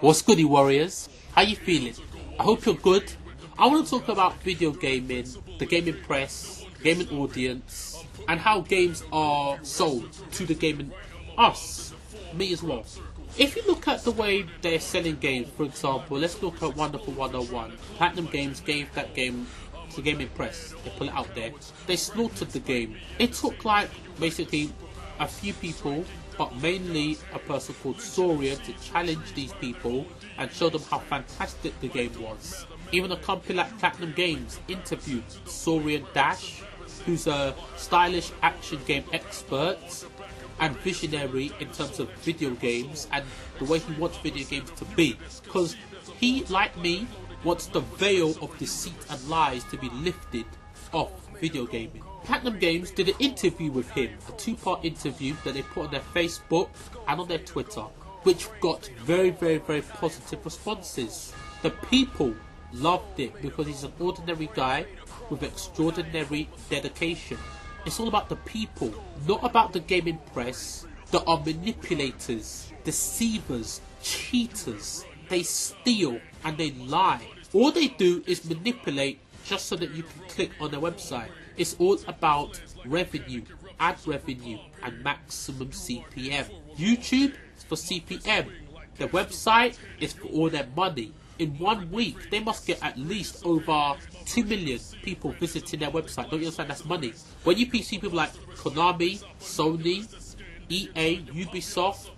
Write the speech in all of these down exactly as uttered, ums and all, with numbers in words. What's goody, warriors? How you feeling? I hope you're good. I want to talk about video gaming, the gaming press, the gaming audience, and how games are sold to the gaming us, me as well. If you look at the way they're selling games, for example, let's look at Wonderful one oh one. Platinum Games gave that game to the gaming press. They put it out there. They slaughtered the game. It took like basically a few people, but mainly a person called Soria, to challenge these people and show them how fantastic the game was. Even a company like Platinum Games interviewed Soria Dash, who's a stylish action game expert and visionary in terms of video games and the way he wants video games to be, because he, like me, wants the veil of deceit and lies to be lifted off video gaming. Platinum Games did an interview with him, a two-part interview that they put on their Facebook and on their Twitter, which got very, very, very positive responses. The people loved it because he's an ordinary guy with extraordinary dedication. It's all about the people, not about the gaming press that are manipulators, deceivers, cheaters. They steal and they lie. All they do is manipulate just so that you can click on their website. It's all about revenue, ad revenue, and maximum C P M. YouTube is for C P M. Their website is for all their money. In one week, they must get at least over two million people visiting their website. Don't you understand? That's money. When you see people like Konami, Sony, E A, Ubisoft,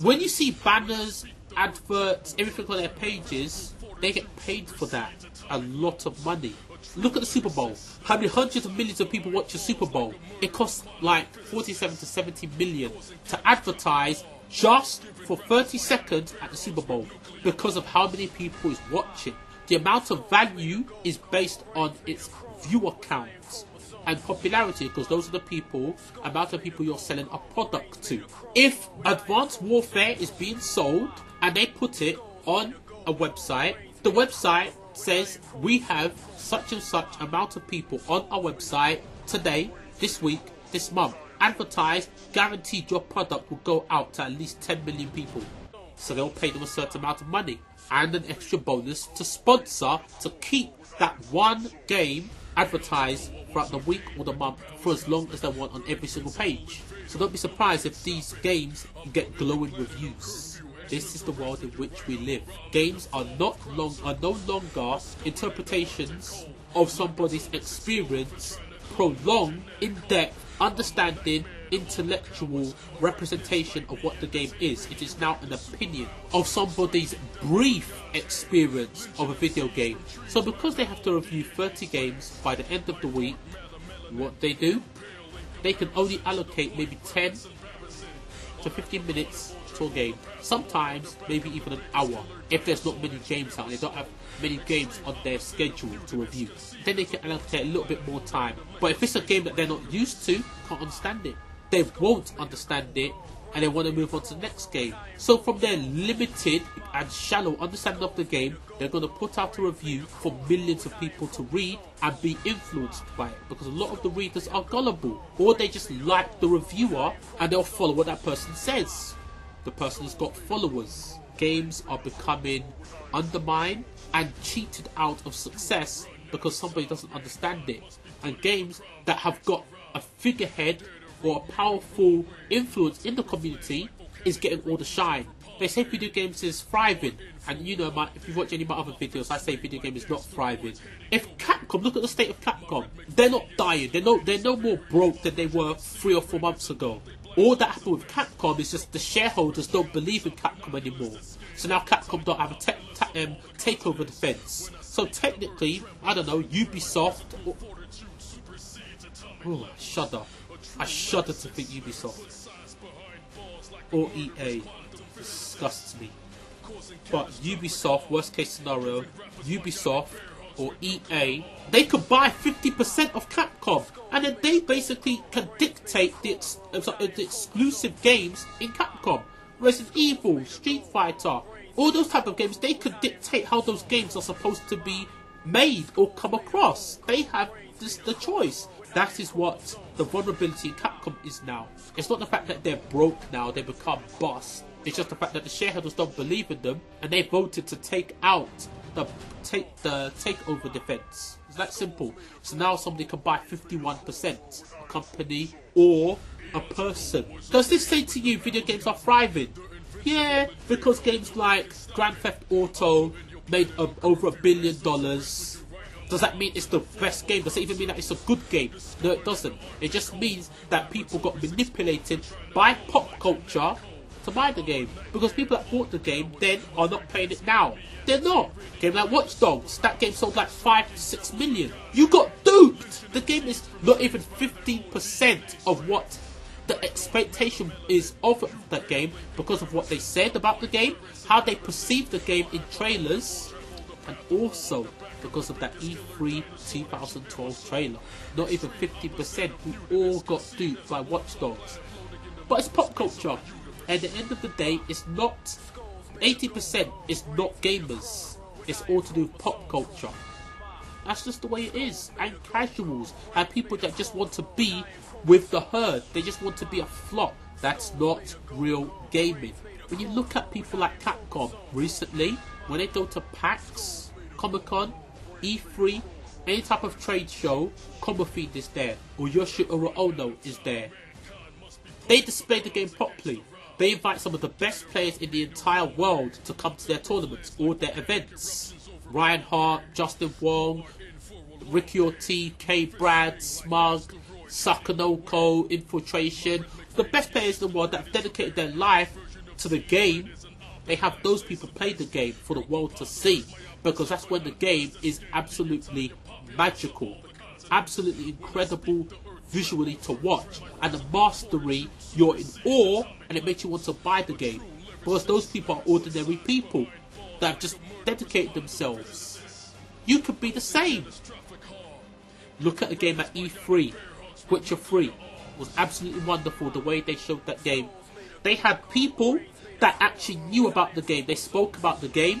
when you see banners, adverts, everything on their pages, they get paid for that. A lot of money. Look at the Super Bowl. How many hundreds of millions of people watch the Super Bowl? It costs like forty-seven to seventy million to advertise just for thirty seconds at the Super Bowl because of how many people is watching. The amount of value is based on its viewer count and popularity, because those are the people, amount of people you're selling a product to. If Advanced Warfare is being sold and they put it on a website, the website says we have such and such amount of people on our website today, this week, this month. Advertise, guaranteed your product will go out to at least ten million people. So they'll pay them a certain amount of money and an extra bonus to sponsor, to keep that one game advertised throughout the week or the month for as long as they want on every single page. So don't be surprised if these games get glowing reviews. This is the world in which we live. Games are not long, are no longer interpretations of somebody's experience, prolonged, in-depth, understanding, intellectual representation of what the game is. It is now an opinion of somebody's brief experience of a video game. So because they have to review thirty games by the end of the week, what they do, they can only allocate maybe ten to fifteen minutes to a game. Sometimes maybe even an hour if there's not many games out. They don't have many games on their schedule to review. Then they can allocate a little bit more time. But if it's a game that they're not used to, can't understand it. They won't understand it and they want to move on to the next game. So from their limited and shallow understanding of the game, they're going to put out a review for millions of people to read and be influenced by it, because a lot of the readers are gullible, or they just like the reviewer and they'll follow what that person says. The person has got followers. Games are becoming undermined and cheated out of success because somebody doesn't understand it. And games that have got a figurehead or a powerful influence in the community is getting all the shine. They say video games is thriving, and you know, my, if you watch any of my other videos, I say video game is not thriving. If Capcom, look at the state of Capcom, they're not dying. They're no, they're no more broke than they were three or four months ago. All that happened with Capcom is just the shareholders don't believe in Capcom anymore. So now Capcom don't have a te te um, takeover defense. So technically, I don't know, Ubisoft... Or, oh, I shudder. I shudder to think Ubisoft. Or E A. Disgusts me. But Ubisoft, worst case scenario, Ubisoft or E A, they could buy fifty percent of Capcom, and then they basically can dictate the, ex uh, the exclusive games in Capcom. Resident Evil, Street Fighter, all those type of games, they could dictate how those games are supposed to be made or come across. They have this, the choice. That is what the vulnerability Capcom is now. It's not the fact that they're broke now, they become bust. It's just the fact that the shareholders don't believe in them and they voted to take out the take the takeover defense. It's that simple. So now somebody can buy fifty-one percent, a company or a person. Does this say to you video games are thriving? Yeah, because games like Grand Theft Auto made um, over a billion dollars. Does that mean it's the best game? Does it even mean that it's a good game? No, it doesn't. It just means that people got manipulated by pop culture to buy the game, because people that bought the game then are not playing it now. They're not. Game like Watch Dogs, that game sold like five to six million. You got duped! The game is not even fifteen percent of what the expectation is of that game because of what they said about the game, how they perceived the game in trailers, and also because of that E three two thousand twelve trailer. Not even fifteen percent. We all got duped by Watch Dogs. But it's pop culture. At the end of the day, it's not eighty percent is not gamers. It's all to do with pop culture. That's just the way it is. And casuals and people that just want to be with the herd. They just want to be a flock. That's not real gaming. When you look at people like Capcom recently, when they go to PAX, Comic Con, E three, any type of trade show, ComboFeed is there or Yoshinori Ono is there. They display the game properly. They invite some of the best players in the entire world to come to their tournaments or their events. Ryan Hart, Justin Wong, Ricky Ortiz, K Brad, Smug, Sakonoko, Infiltration. The best players in the world that have dedicated their life to the game, they have those people play the game for the world to see. Because that's when the game is absolutely magical. Absolutely incredible visually to watch, and the mastery, you're in awe and it makes you want to buy the game, because those people are ordinary people that have just dedicated themselves. You could be the same. Look at a game at E three, Witcher three was absolutely wonderful the way they showed that game. They had people that actually knew about the game, they spoke about the game,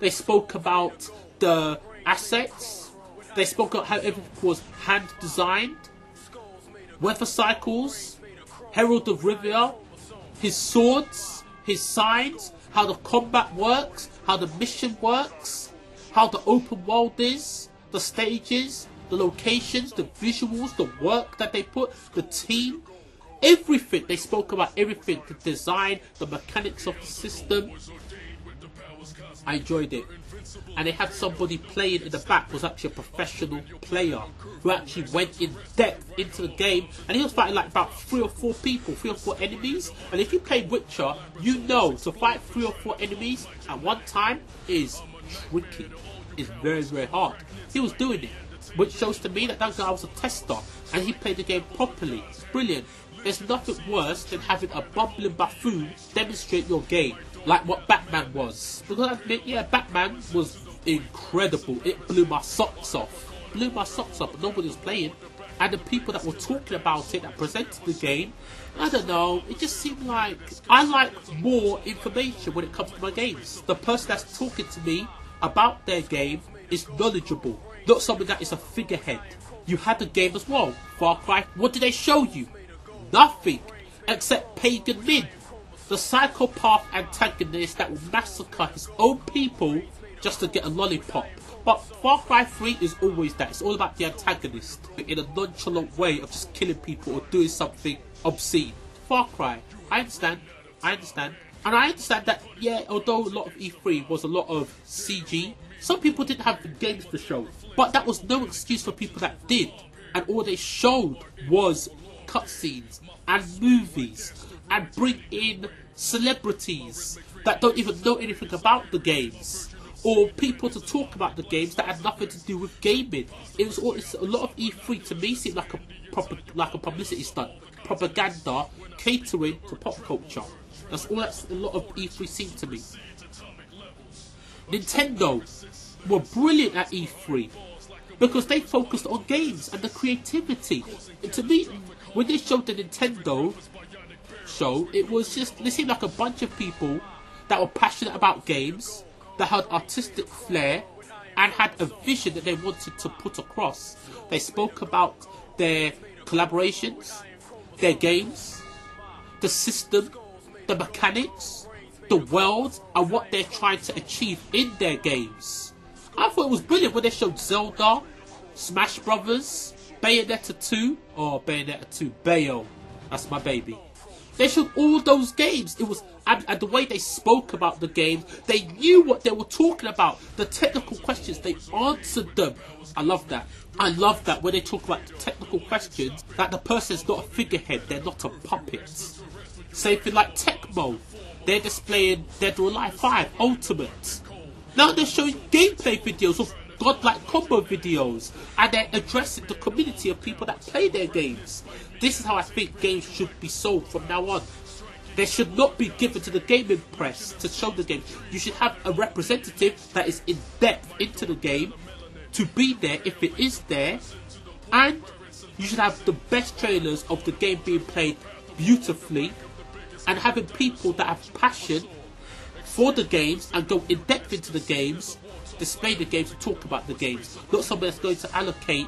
they spoke about the assets, they spoke about how everything was hand designed, weather cycles, Herald of Rivia, his swords, his signs, how the combat works, how the mission works, how the open world is, the stages, the locations, the visuals, the work that they put, the team, everything. They spoke about everything, the design, the mechanics of the system. I enjoyed it. And they had somebody playing in the back was actually a professional player who actually went in depth into the game, and he was fighting like about three or four people, three or four enemies. And if you play Witcher, you know to fight three or four enemies at one time is tricky. It's very, very hard. He was doing it, which shows to me that that guy was a tester and he played the game properly. It's brilliant. There's nothing worse than having a bumbling buffoon demonstrate your game, like what Batman was. Because I admit, yeah, Batman was incredible. It blew my socks off. Blew my socks off, but nobody was playing. And the people that were talking about it, that presented the game, I don't know, it just seemed like... I like more information when it comes to my games. The person that's talking to me about their game is knowledgeable, not something that is a figurehead. You had the game as well, Far Cry. What did they show you? Nothing, except Pagan Min, the psychopath antagonist that will massacre his own people just to get a lollipop. But Far Cry three is always that. It's all about the antagonist in a nonchalant way of just killing people or doing something obscene. Far Cry, I understand, I understand. And I understand that, yeah, although a lot of E three was a lot of C G, some people didn't have the games to show. But that was no excuse for people that did. And all they showed was cutscenes and movies, and bring in celebrities that don't even know anything about the games, or people to talk about the games that had nothing to do with gaming. It was all, it's a lot of E three to me seemed like a proper, like a publicity stunt, propaganda catering to pop culture. That's all that's a lot of E three seemed to me. Nintendo were brilliant at E three because they focused on games and the creativity. And to me, when they showed the Nintendo show, it was just, it seemed like a bunch of people that were passionate about games, that had artistic flair, and had a vision that they wanted to put across. They spoke about their collaborations, their games, the system, the mechanics, the world, and what they're trying to achieve in their games. I thought it was brilliant when they showed Zelda, Smash Brothers, Bayonetta two, or Bayonetta two, Bayo, that's my baby. They showed all those games. It was and, and the way they spoke about the game, they knew what they were talking about. The technical questions, they answered them. I love that. I love that when they talk about the technical questions, that the person's not a figurehead, they're not a puppet. Same thing like Tecmo. They're displaying Dead or Alive five Ultimate. Now they're showing gameplay videos of godlike combo videos, and they're addressing the community of people that play their games. This is how I think games should be sold from now on. They should not be given to the gaming press to show the game. You should have a representative that is in depth into the game to be there if it is there, and you should have the best trailers of the game being played beautifully, and having people that have passion for the games and go in depth into the games, display the games and talk about the games. Not somebody that's going to allocate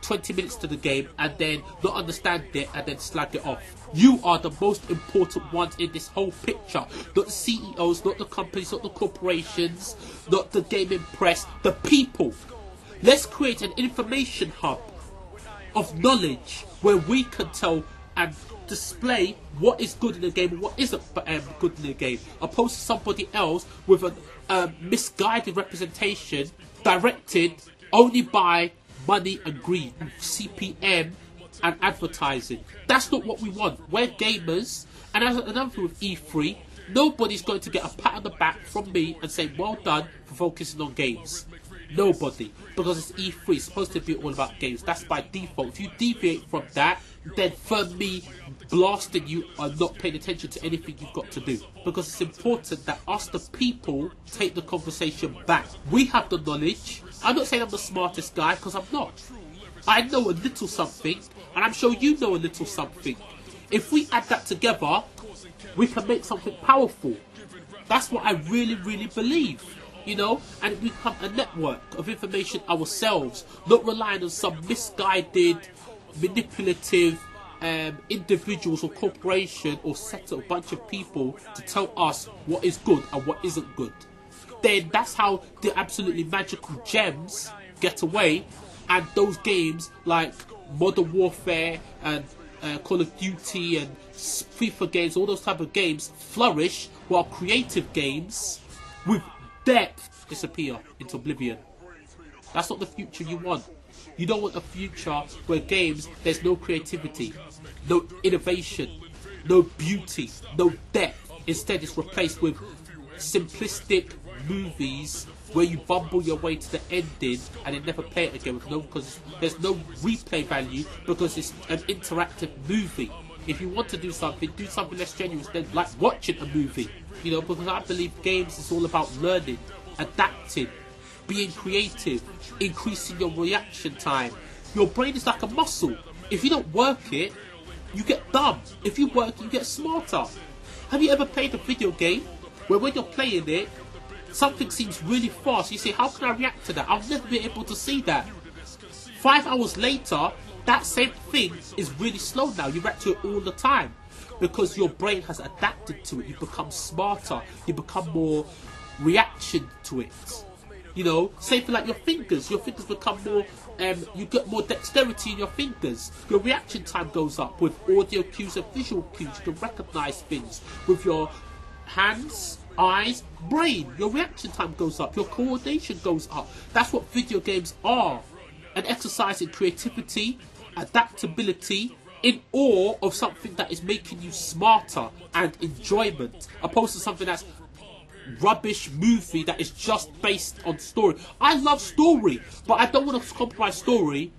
twenty minutes to the game and then not understand it and then slag it off. You are the most important ones in this whole picture. Not the C E Os, not the companies, not the corporations, not the gaming press, the people. Let's create an information hub of knowledge where we can tell and display what is good in the game and what isn't um, good in the game, opposed to somebody else with a um, misguided representation directed only by money and greed, C P M and advertising. That's not what we want. We're gamers, and as another thing with E three, nobody's going to get a pat on the back from me and say well done for focusing on games. Nobody, because it's E three, it's supposed to be all about games. That's by default. If you deviate from that, then for me, blasting you are not paying attention to anything you've got to do. Because it's important that us, the people, take the conversation back. We have the knowledge. I'm not saying I'm the smartest guy, because I'm not. I know a little something, and I'm sure you know a little something. If we add that together, we can make something powerful. That's what I really, really believe. You know, and we become a network of information ourselves, not relying on some misguided, manipulative um, individuals or corporation or set of bunch of people to tell us what is good and what isn't good. Then that's how the absolutely magical gems get away, and those games like Modern Warfare and uh, Call of Duty and FIFA games, all those type of games flourish, while creative games with depth disappear into oblivion. That's not the future you want. You don't want a future where games, there's no creativity, no innovation, no beauty, no depth. Instead, it's replaced with simplistic movies where you bumble your way to the ending and then never play it again, because there's no replay value, because it's an interactive movie. If you want to do something, do something less strenuous than like watching a movie. You know, because I believe games is all about learning, adapting, being creative, increasing your reaction time. Your brain is like a muscle. If you don't work it, you get dumb. If you work, you get smarter. Have you ever played a video game where when you're playing it, something seems really fast? You say, how can I react to that? I've never been able to see that. Five hours later, that same thing is really slow now. You react to it all the time because your brain has adapted to it. You become smarter. You become more reaction to it. You know, same thing like your fingers. Your fingers become more, um, you get more dexterity in your fingers. Your reaction time goes up with audio cues and visual cues. You can recognize things with your hands, eyes, brain. Your reaction time goes up. Your coordination goes up. That's what video games are. An exercise in creativity, adaptability, in awe of something that is making you smarter and enjoyment, opposed to something that's rubbish movie that is just based on story. I love story, but I don't want to compromise story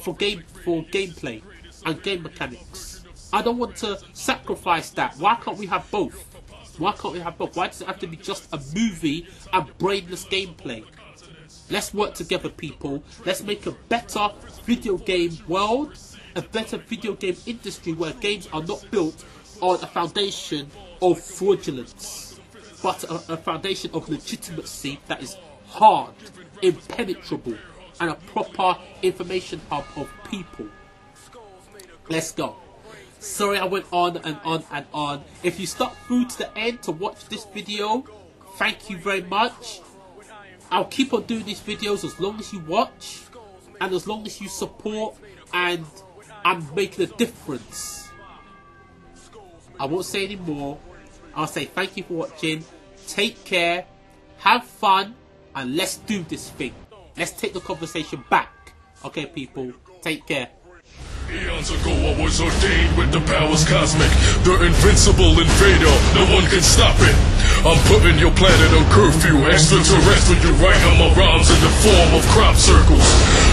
for game for gameplay and game mechanics. I don't want to sacrifice that. Why can't we have both? Why can't we have both? Why does it have to be just a movie and brainless gameplay? Let's work together, people. Let's make a better video game world, a better video game industry where games are not built on a foundation of fraudulence, but a, a foundation of legitimacy that is hard, impenetrable, and a proper information hub of people. Let's go. Sorry I went on and on and on. If you stuck through to the end to watch this video, thank you very much. I'll keep on doing these videos as long as you watch and as long as you support, and I'm making a difference. I won't say any more. I'll say thank you for watching. Take care. Have fun. And let's do this thing. Let's take the conversation back. Okay, people. Take care. Eons ago I was ordained with the powers cosmic. The invincible invader, no one can stop it. I'm putting your planet on curfew. Extraterrestrial, you write on my rhymes in the form of crop circles.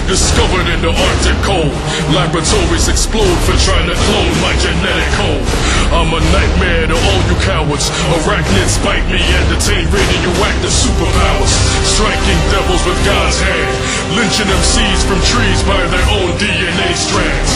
Discovered in the Arctic cold, laboratories explode for trying to clone my genetic home. I'm a nightmare to all you cowards. Arachnids bite me, entertain radioactive superpowers. Striking devils with God's hand, lynching M Cs from trees by their own D N A strands.